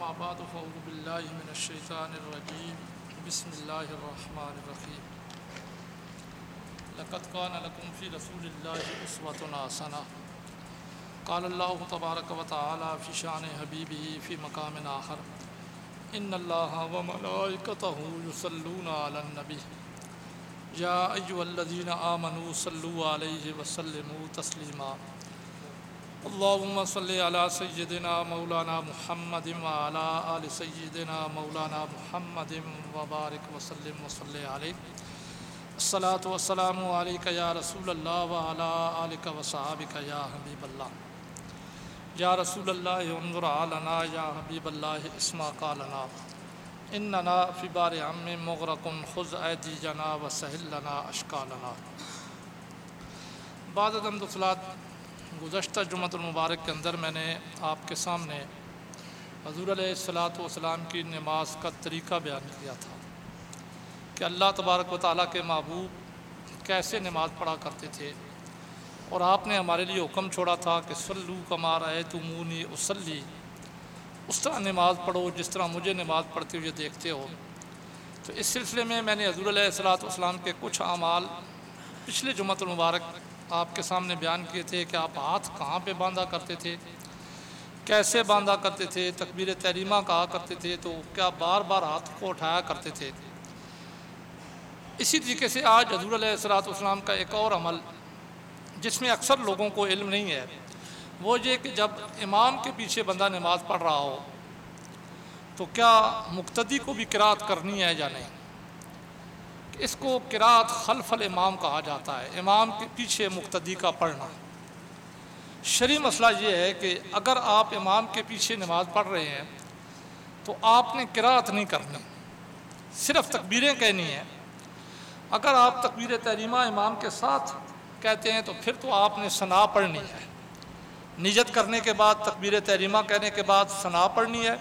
अम्मा बादु फ़अऊज़ु बिल्लाहि मिनश्शैतानिर्रजीम बिस्मिल्लाहिर्रहमानिर्रहीम लक़द कान लकुम फ़ी रसूलिल्लाहि उस्वतुन हसना क़ालल्लाहु तबारक व तआला फ़ी शानि हबीबिही फ़ी मक़ामिन आख़र इन्नल्लाहा व मलाइकतहू युसल्लूना अलन्नबी या अय्युहल्लज़ीना आमनू सल्लू अलैहि व सल्लिमू तस्लीमा अल्लाहुम्मा सल्लि अला सय्यदिना मौलाना मुहम्मद व अला आलि सय्यदिना मौलाना मुहम्मद व बारिक वसल्लिम व सल्लि अलैहि अस्सलातु वस्सलामु अलैका या रसूलल्लाह व अला आलिका व सहाबिका या हबीबल्लाह या रसूलल्लाह उन्ज़ुर अलना या हबीबल्लाह इस्मा क़ालना इन्नना फ़ी बारि अम्मी मुग़रक़ुन ख़ुज़ ऐदीजना व सहिल लना अश्कालना। बाद हमदसलात गुज़श्ता जुमअतुल मुबारक के अंदर मैंने आपके सामने हज़ूर अलैहिस्सलातु वस्सलाम की नमाज का तरीक़ा बयान किया था कि अल्लाह तबारक व तआला के महबूब कैसे नमाज़ पढ़ा करते थे, और आपने हमारे लिए हुक्म छोड़ा था कि सल्लू कमा रअय्तुमूनी उसल्ली, उस तरह नमाज़ पढ़ो जिस तरह मुझे नमाज़ पढ़ते हुए देखते हो। तो इस सिलसिले में मैंने हज़ूर अलैहिस्सलातु वस्सलाम के कुछ अमाल पिछले जुमअतुल मुबारक आपके सामने बयान किए थे कि आप हाथ कहाँ पे बांधा करते थे, कैसे बांधा करते थे, तकबीर तहरीमा कहा करते थे, तो क्या बार बार हाथ को उठाया करते थे। इसी तरीके से आज हज़ूर अलैहिस्सलातु वस्सलाम का एक और अमल जिसमें अक्सर लोगों को इल्म नहीं है, वो ये कि जब इमाम के पीछे बंदा नमाज पढ़ रहा हो तो क्या मुक्तदी को भी किरात करनी है या नहीं। इसको किरात खल्फल इमाम कहा जाता है, इमाम के पीछे मुक्तदी का पढ़ना। शरई मसला ये है कि अगर आप इमाम के पीछे नमाज पढ़ रहे हैं तो आपने किरात नहीं करनी, सिर्फ तकबीरें कहनी है। अगर आप तकबीर तहरीमा इमाम के साथ कहते हैं तो फिर तो आपने सना पढ़नी है, नियत करने के बाद तकबीर तहरीमा कहने के बाद सना पढ़नी है।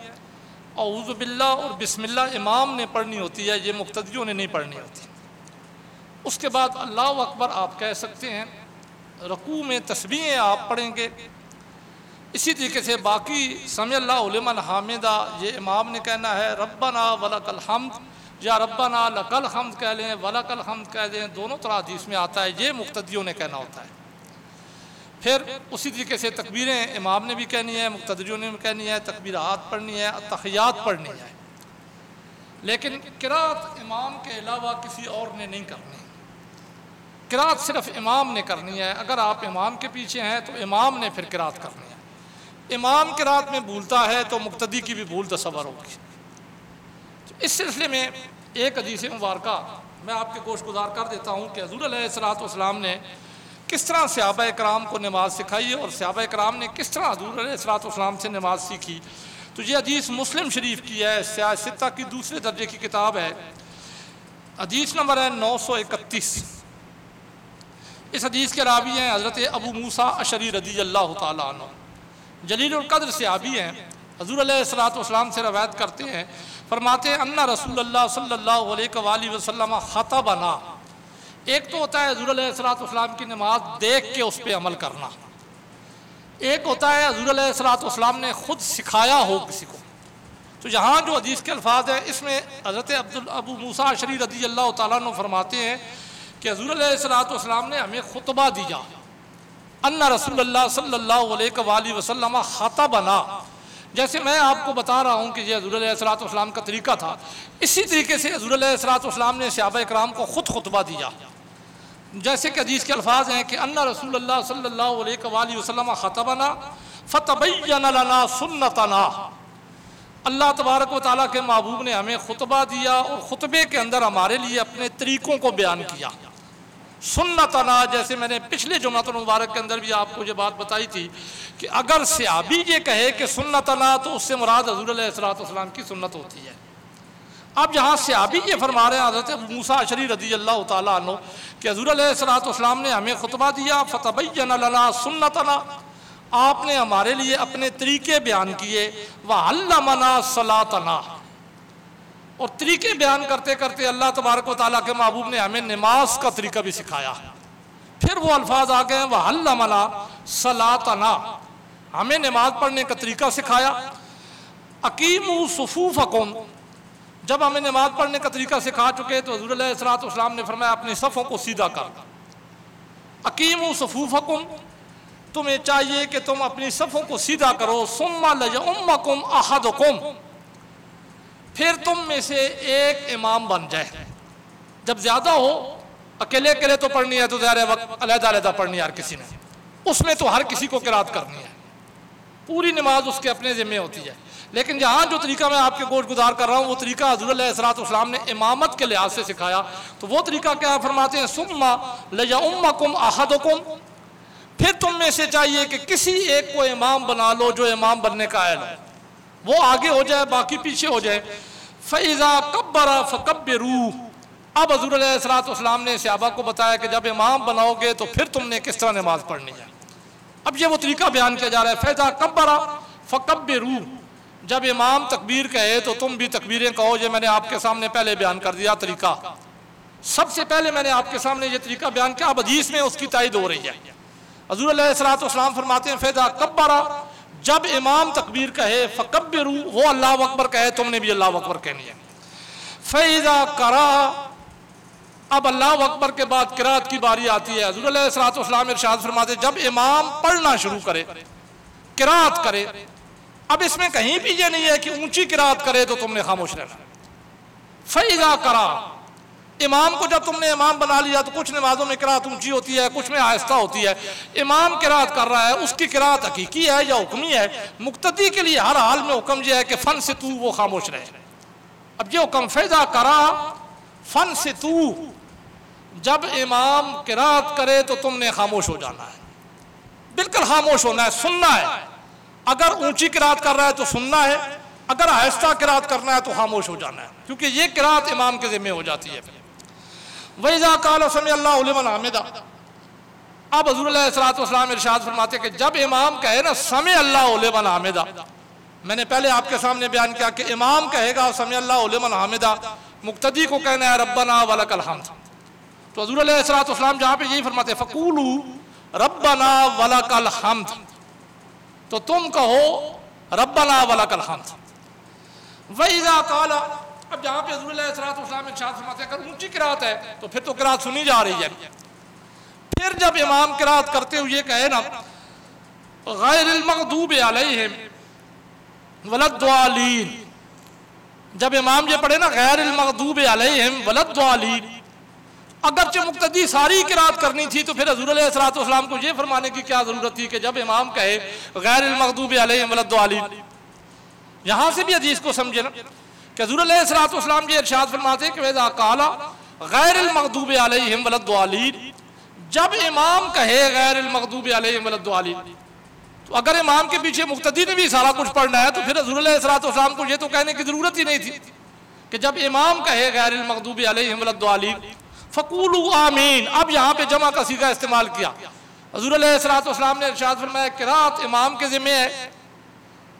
औज़ु बिल्लाह और बिस्मिल्लाह इमाम ने पढ़नी होती है, ये मुक्तदियों ने नहीं पढ़नी होती। उसके बाद अल्लाह अकबर आप कह सकते हैं, रकू में तस्बीहें आप पढ़ेंगे। इसी तरीके से बाकी समिअल्लाहु लिमन हामिदा ये इमाम ने कहना है, रब्बना वलकल हम्द या रब्बना लकल हम्द कह लें, वलकल हम्द कह दें, दोनों तरह हदीस में आता है, ये मुक्तदियों ने कहना होता है। फिर उसी तरीके से तकबीरें इमाम ने भी कहनी है, मुक्तदियों ने भी कहनी है, तकबीरात पढ़नी है, अत्तहियात पढ़नी है, लेकिन किरात इमाम के अलावा किसी और ने नहीं करनी। किरात सिर्फ इमाम ने करनी है। अगर आप इमाम के पीछे हैं तो इमाम ने फिर किरात करनी है। इमाम किरात में भूलता है तो मुक्तदी की भी भूल तसव्वुर होगी। तो इस सिलसिले में एक हदीस मुबारका मैं आपके गोश गुजार कर देता हूँ कि हज़ूर अलैहिस्सलातु वस्सलाम ने किस तरह सहाबा इकराम को नमाज सिखाई और सहाबा इकराम ने किस तरह हज़ूर अलैहिस्सलातु वस्सलाम से नमाज सीखी। तो ये हदीस मुस्लिम शरीफ की है, सित्ता की दूसरे दर्जे की किताब है, हदीस नंबर है 931। इस हदीस के रावी हैं हज़रत अबू मूसा अशरी रज़ियल्लाहु ताला अन्हु, जलीलुल क़द्र सहाबी हैं, हज़ूर अलैहिस्सलातु वस्सलाम से रवायत करते हैं। फरमाते हैं, अन्ना रसूलल्लाह सल्लल्लाहु अलैहि वसल्लम ख़तबना। एक तो होता है हज़ूर अलैहिस्सलातु वस्सलाम की नमाज देख के उस पर अमल करना, एक होता है हज़ूर अलैहिस्सलातु वस्सलाम ने खुद सिखाया हो किसी को। तो यहाँ जो हदीस के अल्फाज हैं इसमें हज़रत अबू मूसा अशरी रज़ियल्लाहु ताला अन्हु फरमाते हैं कि हज़ूर अलैहिस्सलातु वस्सलाम ने हमें खुतबा दिया, अन्ना रसूलल्लाह सल्लल्लाहु अलैहि वसल्लम ख़तबना। जैसे मैं आपको बता रहा हूँ कि ये हज़ूर अलैहिस्सलातु वस्सलाम का तरीका था, इसी तरीके से हज़ूर अलैहिस्सलातु वस्सलाम ने सहाबा इकराम को खुद खुतबा दिया। जैसे कि हदीस के अल्फाज हैं कि अन्ना रसूलल्लाह सल्लल्लाहु अलैहि वसल्लम ख़तबना फ़तबय्यन लना सुन्नतना। अल्लाह तबारक व तआला के महबूब ने हमें खुतबा दिया और खुतबे के अंदर हमारे लिए अपने तरीक़ों को बयान किया। सुन्नतना, जैसे मैंने पिछले जुमअतुल मुबारक के अंदर भी आपको ये बात बताई थी कि अगर सहाबी ये कहे कि सुन्नतना तो उससे मुराद हज़ूर अलैहिस्सलातु वस्सलाम की सुन्नत होती है। अब यहाँ सहाबी ये फरमा रहे हैं हज़रत अबू मूसा अशरी रज़ियल्लाहु ताला अन्हु कि हज़ूर अलैहिस्सलातु वस्सलाम ने हमें खुतबा दिया, फ़तबय्यन लना सुन्नतना, आपने हमारे लिए अपने तरीके बयान किए, व अल्लमना सलातना, और तरीके बयान करते करते अल्लाह तबारक व तआला के महबूब ने हमें नमाज का तरीका भी सिखाया। फिर वो अल्फाज आ गए, वह अल्लमना सलातना, हमें नमाज पढ़ने का तरीका सिखाया। अकीमू सुफूफकुम, जब हमें नमाज पढ़ने का तरीका सिखा चुके तो हज़रत अलैहिस्सलातु वस्सलाम ने फरमाया अपने सफ़ों को सीधा कर। अकीमू सुफूफकुम, तुम्हें चाहिए कि तुम अपनी सफ़ों को सीधा करो। सुम्मा लयउम्मकुम अहदुकुम, फिर तुम में से एक इमाम बन जाए। जब ज़्यादा हो, अकेले अकेले तो पढ़नी है तो ज़्यादा वक्त अलग-अलग पढ़नी है हर किसी ने, उसमें तो हर किसी को क़िराअत करनी है, पूरी नमाज उसके अपने ज़िम्मे होती है। लेकिन यहाँ जो तरीका मैं आपके गोश गुजार कर रहा हूँ वो तरीका हज़रत अलैहिस्सलाम ने इमामत के लिहाज से सिखाया। तो वो तरीका क्या फरमाते हैं, सुम्मा लयउम्मकुम अहदुकुम, फिर तुम में से चाहिए कि किसी एक को इमाम बना लो जो इमाम बनने का आयल हो, वो आगे हो जाए बाकी पीछे हो जाए। फ़इज़ा कब्बरा फ़कब्बिरू, अब हज़रत अलैहिस्सलाम ने सहाबा को बताया कि जब इमाम बनाओगे तो फिर तुमने किस तरह नमाज पढ़नी है। अब ये वो तरीका बयान किया जा रहा है, फ़इज़ा कब्बरा फ़कब्बिरू, जब इमाम तकबीर कहे तो तुम भी तकबीरें कहो। ये मैंने आपके सामने पहले बयान कर दिया तरीका, सबसे पहले मैंने आपके सामने ये तरीका बयान किया। अब हदीस में उसकी तायद हो रही है। हज़रत अलैहिस्सलाम फरमाते हैं फ़ैज़ा कब्बरा, जब इमाम तकबीर कहे फ़कब्बिरू, वो अल्लाह अकबर कहे, तुमने भी अल्लाह अकबर कहनी है। फ़ैज़ा करा, अब अल्लाह अकबर के बाद किरात की बारी आती है। हज़रत अलैहिस्सलाम इरशाद फरमाते हैं जब इमाम पढ़ना शुरू करे, किरात करे, अब इसमें कहीं भी ये नहीं है कि ऊंची किरात करे तो तुमने खामोश रहना। फ़ैज़ा करा, इमाम को जब तुमने इमाम बना लिया तो कुछ नमाजों में किरात ऊंची होती है, कुछ में आहिस्ता होती है। इमाम किरात कर रहा है, उसकी किरात हकीकी है या हुक्मी है, मुक्तदी के लिए हर हाल में हुक्म यह है कि फ़न से तू, वो खामोश रहे। अब ये हुक्म फ़ैज़ा करा फ़न से तू, जब इमाम किरात करे तो तुमने खामोश हो जाना है, बिल्कुल खामोश होना है, सुनना है। अगर ऊंची किरात कर रहा है तो सुनना है, अगर आहिस्ता किरात करना है तो खामोश हो जाना है, क्योंकि ये किरात इमाम के ज़िम्मे हो जाती है। वैज़ा क़ाल समिअल्लाहु लिमन हमिदा, अब हज़रत अलैहिस्सलाम इरशाद फरमाते कि जब इमाम कहे ना समिअल्लाहु लिमन हमिदा, मैंने पहले आपके सामने बयान किया कि इमाम कहेगा समिअल्लाहु लिमन हमिदा, मुक्तदी को कहना है रब्बना वलकल हम्द। तो हज़रत अलैहिस्सलाम जहाँ पे यही फरमाते फ़क़ूलू रब्बना वलकल हम्द, तो तुम कहो रब्बना वलकल हम्द। वैज़ा क़ाल, अब जहाँ पे फरमाते अगर ऊंची किरात है तो फिर तो किरात सुनी जा रही है, फिर जब इमाम किरात करते हुए कहे ना गैरिल मग़दूबि अलैहिम वलद्दालीन, जब इमाम ये पढ़े ना गैरिल मग़दूबि अलैहिम वलद्दालीन, अगरचे मुक्तदी सारी किरात करनी थी तो फिर हज़रत अलैहिस्सलाम को ये फरमाने की क्या ज़रूरत थी कि जब इमाम कहे गैरिल मग़दूबि अलैहिम वलद्दालीन। यहाँ से भी हदीस को समझे ना, हज़रत अलैहिस्सलाम जी इरशाद फरमाते हैं कि वैज़ा क़ाला गैरिल मग़दूबि अलैहिम वलद्दालीन, जब इमाम कहे गैरिल मग़दूबि अलैहिम वलद्दालीन, तो अगर इमाम के पीछे मुक्तदी ने भी सारा कुछ पढ़ना है तो फिर हज़रत अलैहिस्सलाम को ये तो कहने की ज़रूरत ही नहीं थी कि जब इमाम कहे गैरिल मग़दूबि अलैहिम वलद्दालीन फ़क़ूलू आमीन। अब यहाँ पे जमा का सीगा इस्तेमाल किया। हज़रत अलैहिस्सलाम ने इरशाद फरमाया क़िराअत इमाम के ज़िम्मे है,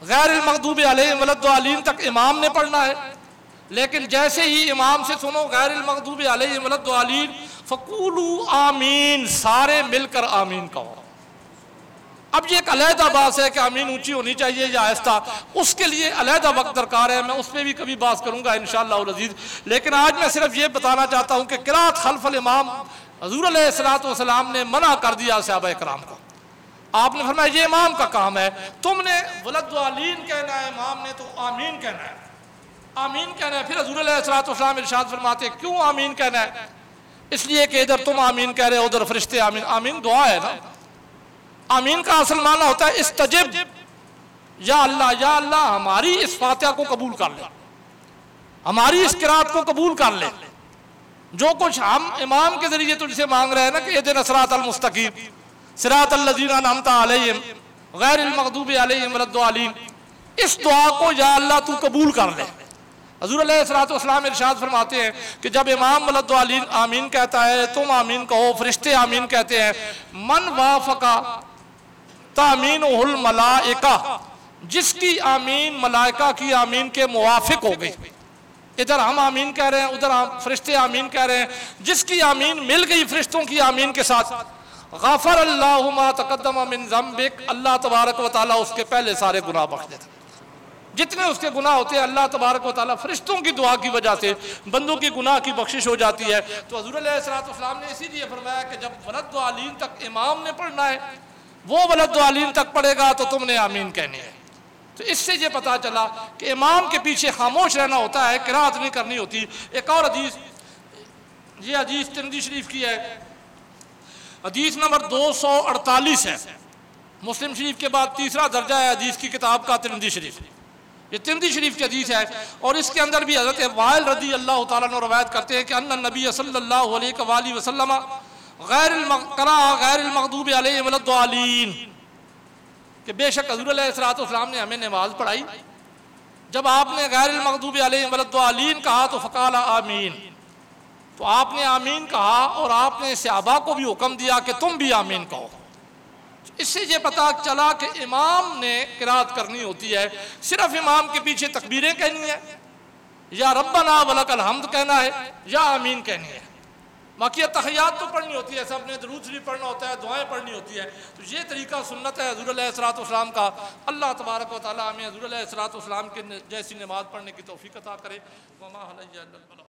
गैरिल मग़दूबि अलैहिम वलद्दालीन तक इमाम ने पढ़ना है, लेकिन जैसे ही इमाम से सुनो गैरिल मग़दूबि अलैहिम वलद्दालीन फ़क़ूलू आमीन, सारे मिलकर आमीन कहो। अब ये एक अलहदा बात है कि आमीन ऊंची होनी चाहिए या आहिस्ता, उसके लिए अलहदा वक्त दरकार है, मैं उस पर भी कभी बात करूँगा इंशाअल्लाह अज़ीज़। लेकिन आज मैं सिर्फ ये बताना चाहता हूँ कि क़िराअत खल्फ़ल इमाम हज़ूर अलैहिस्सलाम ने मना कर दिया सहाबा इकराम को। आपने फरमाया ये इमाम का काम है, तुमने वलद्दालीन कहना है, इमाम ने तो आमीन कहना है, आमीन कहना है। फिर हज़रत अलैहिस्सलाम इरशाद फरमाते क्यों आमीन कहना है, इसलिए कि इधर तुम आमीन कह रहे हो उधर फरिश्ते आमीन, आमीन दुआ है ना, आमीन का असल माना होता है इस्तजिब, या अल्लाह हमारी इस फातिहा को कबूल कर ले, हमारी इस किरात को कबूल कर ले, जो कुछ हम इमाम के जरिए तुझसे मांग रहे हैं ना कि ये दिन सिरातल मुस्तकीम सिरातल्लज़ीना अनअमता अलैहिम गैरिल मग़दूबि अलैहिम वलद्दालीन, इस दुआ को या अल्लाह तू कबूल कर ले। हज़रत अलैहिस्सलाम इरशाद फरमाते हैं कि जब इमाम वलद्दालीन आमीन कहता है तुम आमीन कहो, फरिश्ते आमीन कहते हैं। मन वाफ़क़ा तामीनुहुल मलाइका, जिसकी आमीन मलाइका की आमीन के मुवाफ़िक़ हो गई, इधर हम आमीन कह रहे हैं उधर फरिश्ते आमीन कह रहे हैं, जिसकी आमीन मिल गई फरिश्तों की आमीन के साथ, ग़फ़र अल्लाहु मा तक़द्दम मिन ज़म्बिक, अल्लाह तबारक व तआला उसके पहले सारे गुनाह बख्श देता है। जितने उसके गुनाह होते हैं अल्लाह तबारक व तआला फरिश्तों की दुआ की वजह से बंदों के गुनाह की बख्शिश हो जाती है। तो हज़रत अलैहिस्सलातु वस्सलाम ने इसीलिए फरमाया कि जब वलद दुआ लीन तक इमाम ने पढ़ना है, वो वलद दुआ लीन तक पढ़ेगा तो तुमने आमीन कहनी है। तो इससे ये पता चला कि इमाम के पीछे खामोश रहना होता है, किरात नहीं करनी होती। एक और हदीस, ये हदीस तिरमिज़ी शरीफ की है, हदीस नंबर 248 है, मुस्लिम शरीफ के बाद तीसरा दर्जा है हदीस की किताब का तिरमिज़ी शरीफ। ये तिरमिज़ी शरीफ की हदीस है और इसके अंदर भी हज़रत वाइल रज़ी अल्लाह तआला अन्हु रवायत करते हैं कि अन्ना नबी सल्लल्लाहु अलैहि वसल्लम गैर मग़दूब अलैहिम वला ज़ालिमीन, कि बेशक हुज़ूर अलैहिस्सलातु वस्सलाम ने हमें नमाज पढ़ाई, जब आपने गैर मग़दूब अलैहिम वला ज़ालिमीन कहा तो फ़क़ाला आमीन, तो आपने आमीन कहा और आपने सहाबा को भी हुक्म दिया कि तुम भी आमीन कहो। इससे ये पता चला कि इमाम ने किरात करनी होती है, सिर्फ इमाम के पीछे तकबीरें कहनी है या रब्बना वलकल हम्द कहना है या आमीन कहनी है, बाकी तहियात तो पढ़नी होती है, सबने दुरूद शरीफ पढ़ना होता है, दुआएं पढ़नी होती है। तो ये तरीका सुन्नत है हुज़ूर अलैहिस्सलातु वस्सलाम का। अल्लाह तबारक व तआला हमें हुज़ूर अलैहिस्सलातु वस्सलाम के जैसी नमाज पढ़ने की तौफीक अता करे।